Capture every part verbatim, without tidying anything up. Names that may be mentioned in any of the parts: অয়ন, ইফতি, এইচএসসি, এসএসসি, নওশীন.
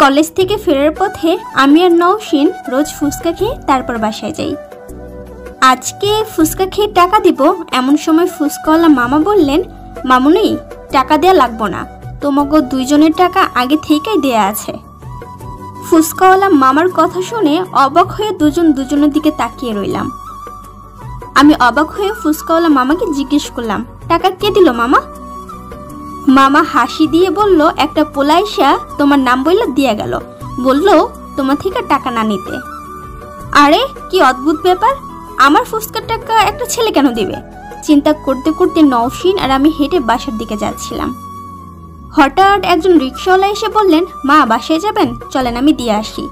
College থেকে ফেরার পথে আমি আর নওশীন রোজ ফুচকা খেয়ে তারপর বাসায় যাই। আজকে ফুচকা খেয়ে টাকা দিব, এমন সময় ফুচকাওয়ালা মামা বললেন, মামুনি টাকা দেয়া লাগবো না, তোমাকে দুইজনের টাকা আগে থেকেই দেয়া আছে। ফুচকাওয়ালা মামার কথা শুনে অবাক হয়ে দুজন দুজনের দিকে তাকিয়ে রইলাম। আমি অবাক হয়ে ফুচকাওয়ালা মামাকে জিজ্ঞেস করলাম, টাকা কে দিল মামা? মামা হাসি দিয়ে বলল, একটা পোলাইশা তোমার নাম বইলা দিয়া গেল, বলল তোমার থেকে টাকা না নিতে। আরে কি অদ্ভুত ব্যাপার, আমার ফুচকার টাকা একটা ছেলে কেন দিবে? চিন্তা করতে করতে নওশীন আর আমি হেঁটে বাসার দিকে যাচ্ছিলাম। হঠাৎ একজন রিক্সাওয়ালা এসে বললেন, মা বাসায় যাবেন? চলেন আমি দিয়ে আসি।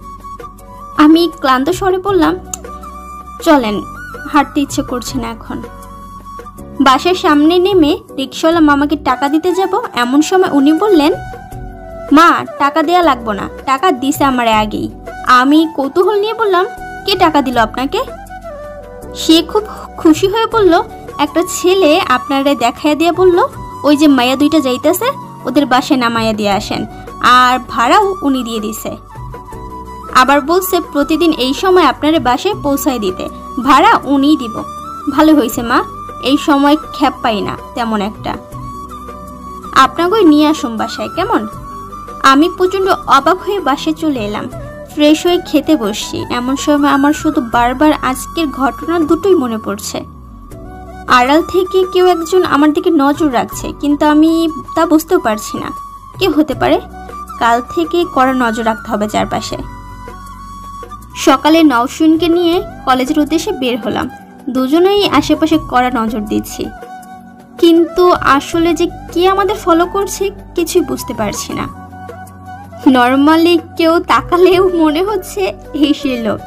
আমি ক্লান্ত স্বরে বললাম, চলেন, হাঁটতে ইচ্ছে করছে না এখন। বাসার সামনে নেমে রিক্সাওয়ালা মামাকে টাকা দিতে যাব, এমন সময় উনি বললেন, মা টাকা দেয়া লাগবো না, টাকা দিছে আমার আগেই। আমি কৌতূহল নিয়ে বললাম, কে টাকা দিল আপনাকে? সে খুব খুশি হয়ে বলল, একটা ছেলে আপনারা দেখাইয়া দিয়ে বলল, ওই যে মায়া দুইটা যাইতেছে, ওদের বাসায় নামাইয়া দিয়ে আসেন, আর ভাড়াও উনি দিয়ে দিছে। আবার বলছে প্রতিদিন এই সময় আপনার বাসায় পৌঁছায় দিতে, ভাড়া উনিই দিব। ভালো হয়েছে মা, এই সময় খ্যাপ পাই না তেমন একটা, আপনাকে নিয়ে আসুন বাসায় কেমন? আমি প্রচণ্ড অবাক হয়ে বাসায় চলে এলাম। ফ্রেশ হয়ে খেতে বসছি, এমন সময় আমার শুধু বারবার আজকের ঘটনা দুটোই মনে পড়ছে। আড়াল থেকে কেউ একজন আমার দিকে নজর রাখছে, কিন্তু আমি তা বুঝতেও পারছি না কে হতে পারে। কাল থেকে কড়া নজর রাখতে হবে চারপাশে। সকালে নওশীনকে নিয়ে কলেজের উদ্দেশ্যে বের হলাম। দুজনেই আশেপাশে কড়া নজর দিচ্ছি, কিন্তু আসলে যে কে আমাদের ফলো করছে কিছুই বুঝতে পারছি না। নর্মালি কেউ তাকালেও মনে হচ্ছে এই সেই লোক,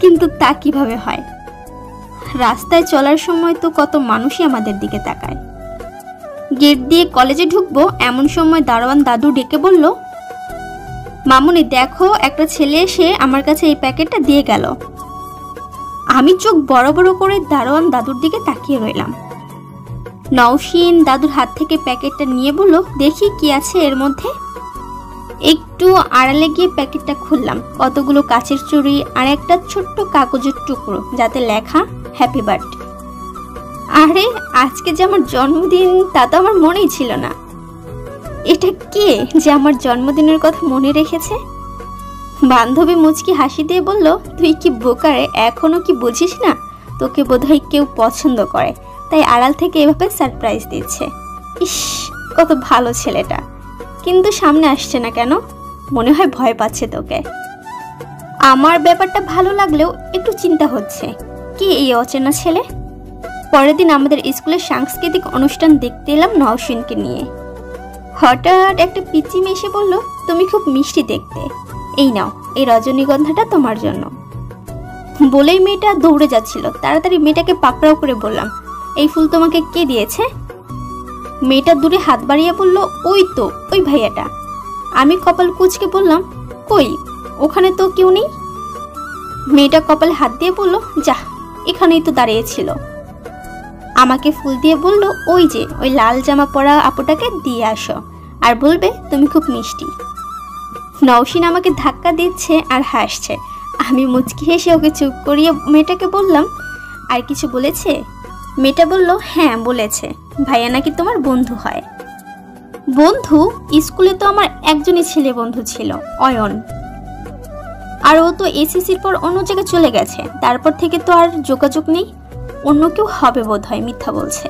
কিন্তু তা কিভাবে হয়? রাস্তায় চলার সময় তো কত মানুষই আমাদের দিকে তাকায়। গেট দিয়ে কলেজে ঢুকবো, এমন সময় দারোয়ান দাদু ডেকে বলল, মামুনি দেখো, একটা ছেলে এসে আমার কাছে এই প্যাকেটটা দিয়ে গেল। আমি চোখ বড় বড় করে দারোয়ান দাদুর দিকে তাকিয়ে রইলাম। নওশীন দাদুর হাত থেকে প্যাকেটটা নিয়ে বলল, দেখি কি আছে এর মধ্যে। একটু আড়ালে গিয়ে প্যাকেটটা খুললাম, কতগুলো কাচের চুড়ি আর একটা ছোট্ট কাগজের টুকরো, যাতে লেখা হ্যাপি বার্থডে। আরে আজকে যে আমার জন্মদিন তা তো আমার মনেই ছিল না। এটা কে যে আমার জন্মদিনের কথা মনে রেখেছে? বান্ধবী মুচকি হাসি দিয়ে বলল, তুই কি বোকারে, এখনো কি বুঝিস না? তোকে বোধহয় কেউ পছন্দ করে, তাই আড়াল থেকে এভাবে সারপ্রাইজ দিচ্ছে। ইস, কত ভালো ছেলেটা, কিন্তু সামনে আসছে না কেন? মনে হয় ভয় পাচ্ছে তোকে। আমার ব্যাপারটা ভালো লাগলেও একটু চিন্তা হচ্ছে, কি এই অচেনা ছেলে? পরের দিন আমাদের স্কুলের সাংস্কৃতিক অনুষ্ঠান দেখতে এলাম নওশীনকে নিয়ে। হঠাৎ একটা পিচি মেয়ে এসে বলল, তুমি খুব মিষ্টি দেখতে, এই নাও এই রজনীগন্ধাটা তোমার জন্য। বলেই মেয়েটা দৌড়ে যাচ্ছিল। তাড়াতাড়ি মেয়েটাকে পাকড়াও করে বললাম, এই ফুল তোমাকে কে দিয়েছে? মেয়েটা দূরে হাত বাড়িয়ে বলল, ওই তো ওই ভাইয়াটা। আমি কপাল কুঁচকে বললাম, কই ওখানে তো কেউ নেই। মেয়েটা কপালে হাত দিয়ে বলল, যা এখানেই তো দাঁড়িয়েছিল। আমাকে ফুল দিয়ে বলল, ওই যে ওই লাল জামা পরা আপুটাকে দিয়ে আসো, আর বলবে তুমি খুব মিষ্টি। নওশীন আমাকে ধাক্কা দিচ্ছে আর হাসছে। আমি মুচকি হেসে ওকে চুপ করিয়ে মেয়েটাকে বললাম, আর কিছু বলেছে? মেয়েটা বলল, হ্যাঁ বলেছে, ভাইয়া নাকি তোমার বন্ধু হয়। বন্ধু? স্কুলে তো আমার একজনই ছেলে বন্ধু ছিল, অয়ন, আর ও তো এসএসসির পর অন্য জায়গায় চলে গেছে, তারপর থেকে তো আর যোগাযোগ নেই। অন্য কেউ হবে বোধ হয়, মিথ্যা বলছে।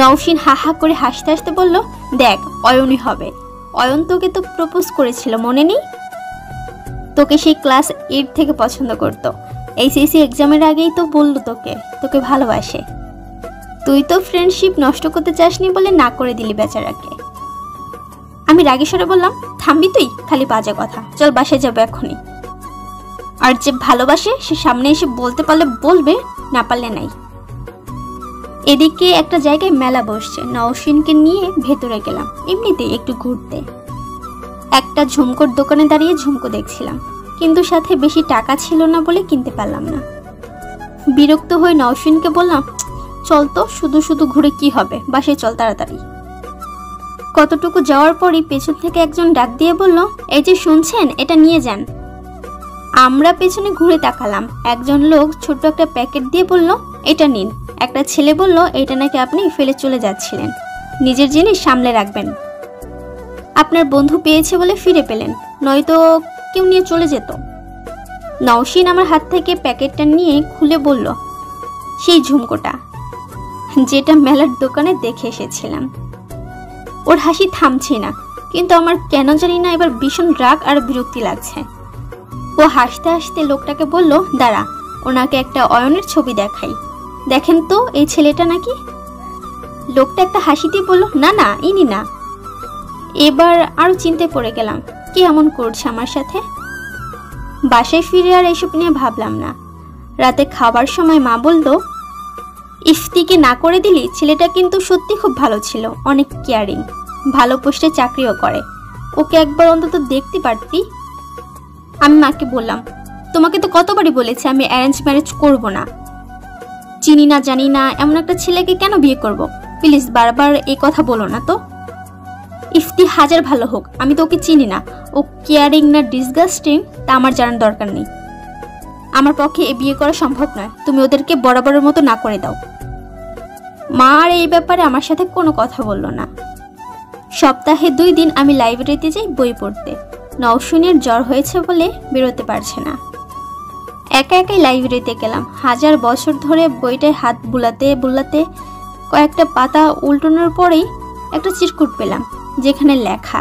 নওশীন হা হা করে হাসতে হাসতে বলল, দেখ অয়নই হবে, অয়ন তোকে তো প্রপোজ করেছিল মনে নেই? তোকে সেই ক্লাস এইট থেকে পছন্দ করতো, এইচএসসি এক্সামের আগেই তো বললো তোকে তোকে ভালোবাসে। তুই তো ফ্রেন্ডশিপ নষ্ট করতে চাসনি বলে না করে দিলি বেচারাকে। আমি রাগী স্বরে বললাম, থামবি তুই খালি বাজে কথা, চল বাসায় যাবো এখনই। আর যে ভালোবাসে সে সামনে এসে বলতে পারলে বলবে, না পারলে নাই। এদিকে একটা জায়গায় মেলা বসছে, নওশীনকে নিয়ে ভেতরে গেলাম এমনিতে একটু ঘুরতে। একটা ঝুমকোর দোকানে দাঁড়িয়ে ঝুমকো দেখছিলাম, কিন্তু সাথে বেশি টাকা ছিল না বলে কিনতে পারলাম না। বিরক্ত হয়ে নওশীনকে বললাম, চল তো, শুধু শুধু ঘুরে কি হবে, বাসে চল তাড়াতাড়ি। কতটুকু যাওয়ার পরই পেছন থেকে একজন ডাক দিয়ে বলল, এই যে শুনছেন, এটা নিয়ে যান। আমরা পেছনে ঘুরে তাকালাম, একজন লোক ছোট্ট একটা প্যাকেট দিয়ে বলল, এটা নিন। একটা ছেলে বলল, এটা নাকি আপনি ফেলে চলে যাচ্ছিলেন, নিজের জিনিস সামলে রাখবেন, আপনার বন্ধু পেয়েছে বলে ফিরে পেলেন, নয়তো কেউ নিয়ে চলে যেত। নওশীন আমার হাত থেকে প্যাকেটটা নিয়ে খুলে বলল, সেই ঝুমকোটা যেটা মেলার দোকানে দেখে এসেছিলাম। ওর হাসি থামছে না, কিন্তু আমার কেন জানি না এবার ভীষণ রাগ আর বিরক্তি লাগছে। ও হাসতে হাসতে লোকটাকে বলল, দাঁড়া ওনাকে একটা অয়নের ছবি দেখাই, দেখেন তো এই ছেলেটা নাকি। লোকটা একটা হাসি দিয়ে বলল, না না ইনি না। এবার আরও চিন্তায় পড়ে গেলাম, কে এমন করছে আমার সাথে। বাসায় ফিরে আর এসব নিয়ে ভাবলাম না। রাতে খাবার সময় মা বলল, ইফতিকে না করে দিলি, ছেলেটা কিন্তু সত্যি খুব ভালো ছিল, অনেক কেয়ারিং, ভালো পোস্টে চাকরিও করে, ওকে একবার অন্তত দেখতে পারতি। আমি মাকে বললাম, তোমাকে তো কতবারই বলেছি আমি অ্যারেঞ্জ ম্যারেজ করব না, চিনি না জানি না এমন একটা ছেলেকে কেন বিয়ে করব, প্লিজ বারবার এই কথা বলো না তো। ইফতি হাজার ভালো হোক, আমি তো ওকে চিনি না, ও কেয়ারিং না ডিসগাস্টিং তা আমার জানার দরকার নেই, আমার পক্ষে এ বিয়ে করা সম্ভব নয়, তুমি ওদেরকে বরাবরের মতো না করে দাও। মা আর এই ব্যাপারে আমার সাথে কোনো কথা বলল না। সপ্তাহে দুই দিন আমি লাইব্রেরিতে যাই বই পড়তে, নওশীনের জ্বর হয়েছে বলে বেরোতে পারছে না। একা একাই লাইব্রেরিতে গেলাম, হাজার বছর ধরে বইটায় হাত বুলাতে বুলাতে কয়েকটা পাতা উল্টানোর পরেই একটা চিরকুট পেলাম, যেখানে লেখা,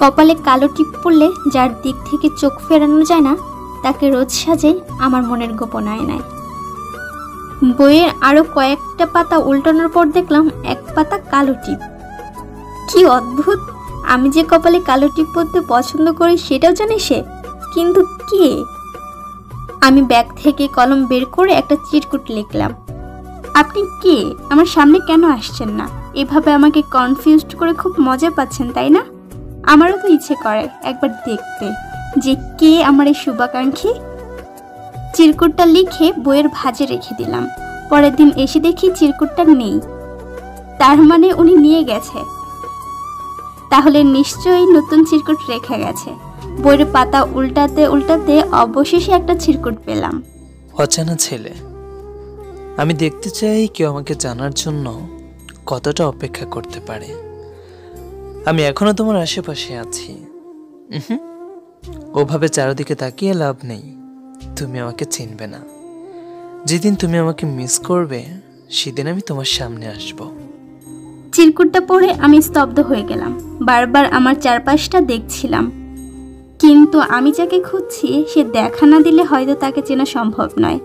কপালে কালো টিপ পড়লে যার দিক থেকে চোখ ফেরানো যায় না তাকে রোজ সাজে আমার মনের গোপন আয়নায়। বইয়ের আরো কয়েকটা পাতা উল্টানোর পর দেখলাম এক পাতা কালো টিপ। কি অদ্ভুত, আমি যে কপালে কালো টিপ পরতে পছন্দ করি সেটাও জানে সে, কিন্তু কে। আমি ব্যাগ থেকে কলম বের করে একটা চিরকুট লিখলাম, আপনি কে, আমার সামনে কেন আসছেন না, এভাবে আমাকে কনফিউজড করে খুব মজা পাচ্ছেন তাই না, আমারও তো ইচ্ছে করে একবার দেখতে যে কে আমার এই শুভাকাঙ্ক্ষী। চিরকুটটা লিখে বইয়ের ভাঁজে রেখে দিলাম, পরের দিন এসে দেখি চিরকুটটা নেই, তার মানে উনি নিয়ে গেছে, তাহলে নিশ্চয়ই নতুন চিরকুট রেখে গেছে। বইয়ের পাতা উল্টাতে উল্টাতে অবশেষে একটা চিরকুট পেলাম, অচেনা ছেলে, আমি দেখতে চাই কেউ আমাকে জানার জন্য কতটা অপেক্ষা করতে পারে, আমি এখনো তোমার আশেপাশে আছি, ওভাবে চারদিকে তাকিয়ে লাভ নেই, তুমি আমাকে চিনবে না, যেদিন তুমি আমাকে মিস করবে সেদিন আমি তোমার সামনে আসব। চিরকুটটা পড়ে আমি স্তব্ধ হয়ে গেলাম, বারবার আমার চারপাশটা দেখছিলাম, কিন্তু আমি যাকে খুঁজছি সে দেখা না দিলে হয়তো তাকে চেনা সম্ভব নয়।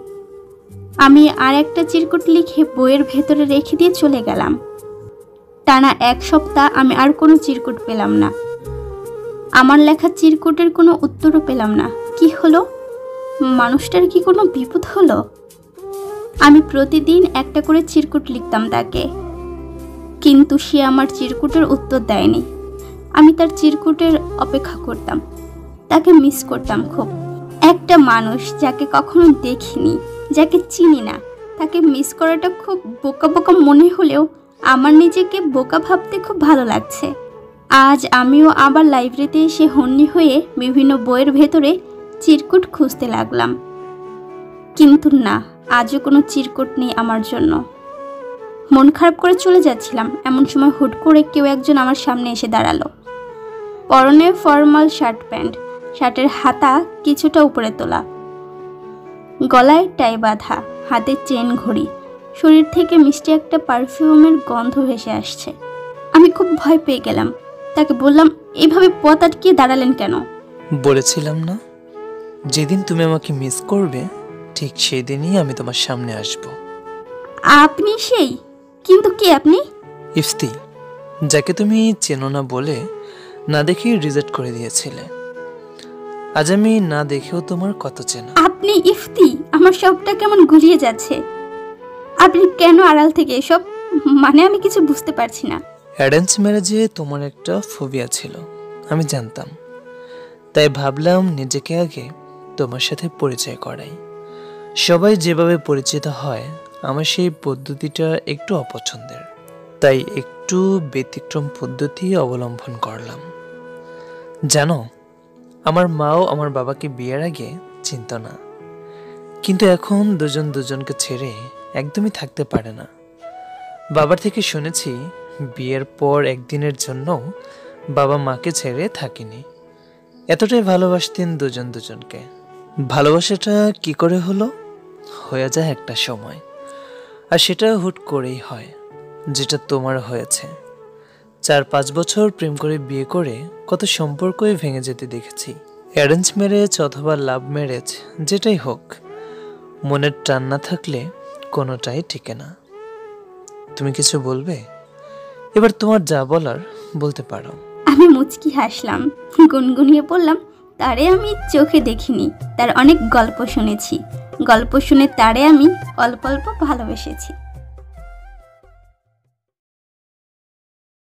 আমি আর একটা চিরকুট লিখে বইয়ের ভেতরে রেখে দিয়ে চলে গেলাম। টানা এক সপ্তাহ আমি আর কোনো চিরকুট পেলাম না, আমার লেখা চিরকুটের কোনো উত্তরও পেলাম না। কি হলো, মানুষটার কি কোনো বিপদ হলো? আমি প্রতিদিন একটা করে চিরকুট লিখতাম তাকে, কিন্তু সে আমার চিরকুটের উত্তর দেয়নি। আমি তার চিরকুটের অপেক্ষা করতাম, তাকে মিস করতাম খুব। একটা মানুষ যাকে কখনো দেখিনি, যাকে চিনি না, তাকে মিস করাটা খুব বোকা বোকা মনে হলেও আমার নিজেকে বোকা ভাবতে খুব ভালো লাগছে। আজ আমিও আবার লাইব্রেরিতে এসে হন্যি হয়ে বিভিন্ন বইয়ের ভেতরে চিরকুট খুঁজতে লাগলাম, কিন্তু না, আজও কোনো চিরকুট নেই আমার জন্য। মন খারাপ করে চলে যাচ্ছিলাম, এমন সময় হুট করে কেউ একজন আমার সামনে এসে দাঁড়ালো। পরনে ফর্মাল শার্ট প্যান্ট, শার্টের হাতা কিছুটা উপরে তোলা, গলায় টাই বাঁধা, হাতে চেন ঘড়ি, শরীর থেকে মিষ্টি একটা পারফিউমের গন্ধ ভেসে আসছে। আমি খুব ভয় পেয়ে গেলাম, তাকে বললাম, এইভাবে পথ আটকে দাঁড়ালেন কেন? বলেছিলাম না, যেদিন তুমি আমাকে মিস করবে ঠিক সেদিনই আমি তোমার সামনে আসব। আপনি সেই, কিন্তু কে আপনি? ইফতি, যাকে তুমি চেনো না বলে না দেখেই রিজেক্ট করে দিয়েছিলে, আজ আমি না দেখেও তোমার কত চেনা। আপনি ইফতি, আমার সবটা কেমন গুলিয়ে যাচ্ছে, আপনি কেন আড়াল থেকে এসব, মানে আমি কিছু বুঝতে পারছি না। অ্যারেঞ্জ ম্যারেজে তোমার একটা ফোবিয়া ছিল আমি জানতাম, তাই ভাবলাম নিজেকে আগে তোমার সাথে পরিচয় করাই, সবাই যেভাবে পরিচিত হয় আমার সেই পদ্ধতিটা একটু অপছন্দের, তাই একটু ব্যতিক্রম পদ্ধতি অবলম্বন করলাম। জানো, আমার মাও আমার বাবাকে বিয়ের আগে চিনত না, কিন্তু এখন দুজন দুজনকে ছেড়ে একদমই থাকতে পারে না। বাবার থেকে শুনেছি বিয়ের পর একদিনের জন্য বাবা মাকে ছেড়ে থাকেনি, এতটাই ভালোবাসতেন দুজন দুজনকে। ভালোবাসাটা কি করে হলো? হয়ে যায় একটা সময়, আর সেটা হুট করেই হয়, যেটা তোমার হয়েছে। চার পাঁচ বছর প্রেম করে বিয়ে করে কত সম্পর্কই ভেঙে যেতে দেখেছি। অ্যারেঞ্জ ম্যারেজ অথবা লাভ ম্যারেজ, যেটাই হোক, মনের টান না থাকলে কোনোটাই টিকে না। তুমি কিছু বলবে? এবার তোমার যা বলার বলতে পারো। আমি মুচকি হাসলাম, গুনগুনিয়ে বললাম, তারে আমি চোখে দেখিনি, তার অনেক গল্প শুনেছি, গল্প শুনে তারে আমি অল্প অল্প ভালোবেসেছি।